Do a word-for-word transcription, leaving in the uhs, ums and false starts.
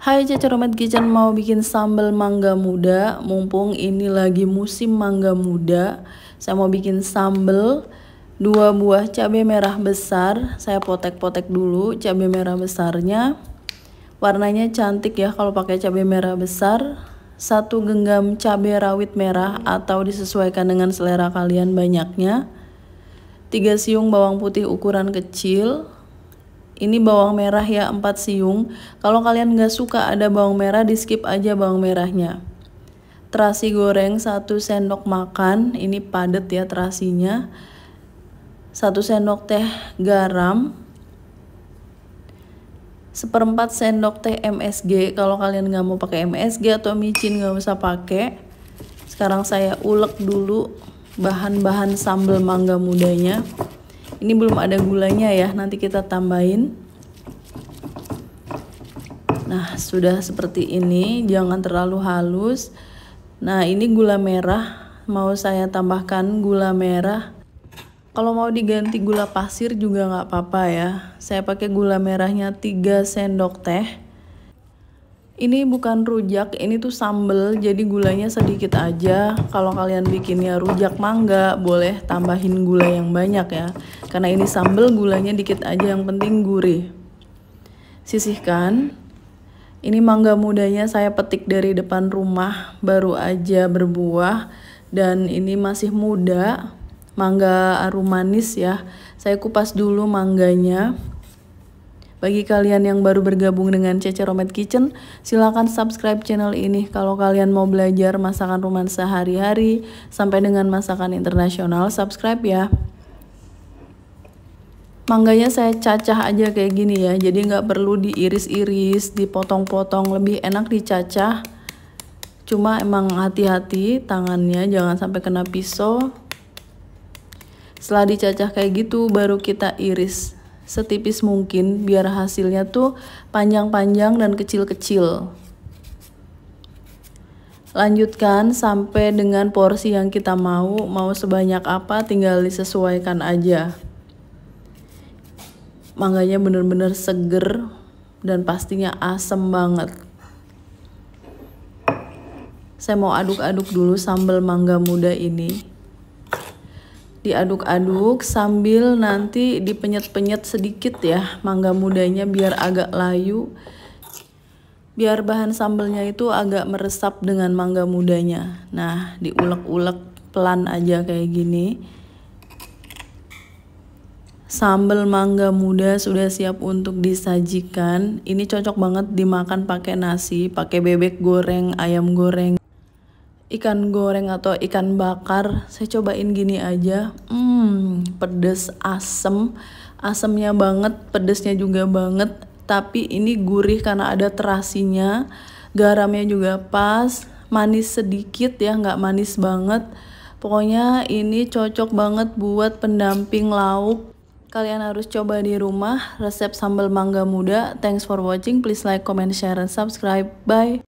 Hai Ceceromed Kitchen, mau bikin sambal mangga muda. Mumpung ini lagi musim mangga muda, saya mau bikin sambal. Dua buah cabai merah besar, saya potek-potek dulu cabai merah besarnya. Warnanya cantik ya kalau pakai cabai merah besar. Satu genggam cabai rawit merah atau disesuaikan dengan selera kalian banyaknya. Tiga siung bawang putih ukuran kecil. Ini bawang merah ya, empat siung. Kalau kalian gak suka ada bawang merah, di skip aja bawang merahnya. Terasi goreng satu sendok makan, ini padat ya terasinya. satu sendok teh garam. Seperempat sendok teh M S G. Kalau kalian gak mau pakai M S G atau micin gak usah pakai. Sekarang saya ulek dulu bahan-bahan sambal mangga mudanya. Ini belum ada gulanya ya, nanti kita tambahin. Nah, sudah seperti ini, jangan terlalu halus. Nah, ini gula merah, mau saya tambahkan gula merah. Kalau mau diganti gula pasir juga nggak apa-apa ya. Saya pakai gula merahnya tiga sendok teh. Ini bukan rujak, ini tuh sambal, jadi gulanya sedikit aja. Kalau kalian bikinnya rujak mangga, boleh tambahin gula yang banyak ya. Karena ini sambal, gulanya dikit aja, yang penting gurih. Sisihkan. Ini mangga mudanya saya petik dari depan rumah, baru aja berbuah. Dan ini masih muda, mangga arum manis ya. Saya kupas dulu mangganya. Bagi kalian yang baru bergabung dengan Ceceromed Kitchen, silakan subscribe channel ini kalau kalian mau belajar masakan rumah sehari-hari sampai dengan masakan internasional, subscribe ya. Mangganya saya cacah aja kayak gini ya, jadi nggak perlu diiris-iris, dipotong-potong, lebih enak dicacah. Cuma emang hati-hati tangannya, jangan sampai kena pisau. Setelah dicacah kayak gitu, baru kita iris setipis mungkin biar hasilnya tuh panjang-panjang dan kecil-kecil. Lanjutkan sampai dengan porsi yang kita mau, mau sebanyak apa tinggal disesuaikan aja. Mangganya bener-bener seger dan pastinya asem banget. Saya mau aduk-aduk dulu sambal mangga muda ini. Diaduk-aduk sambil nanti dipenyet-penyet sedikit ya mangga mudanya biar agak layu, biar bahan sambalnya itu agak meresap dengan mangga mudanya. Nah, diulek-ulek pelan aja kayak gini. Sambal mangga muda sudah siap untuk disajikan. Ini cocok banget dimakan pakai nasi, pakai bebek goreng, ayam goreng, ikan goreng atau ikan bakar. Saya cobain gini aja. Hmm, pedes asem. Asemnya banget, pedesnya juga banget. Tapi ini gurih karena ada terasinya. Garamnya juga pas. Manis sedikit ya, nggak manis banget. Pokoknya ini cocok banget buat pendamping lauk. Kalian harus coba di rumah resep sambal mangga muda. Thanks for watching. Please like, comment, share, and subscribe. Bye.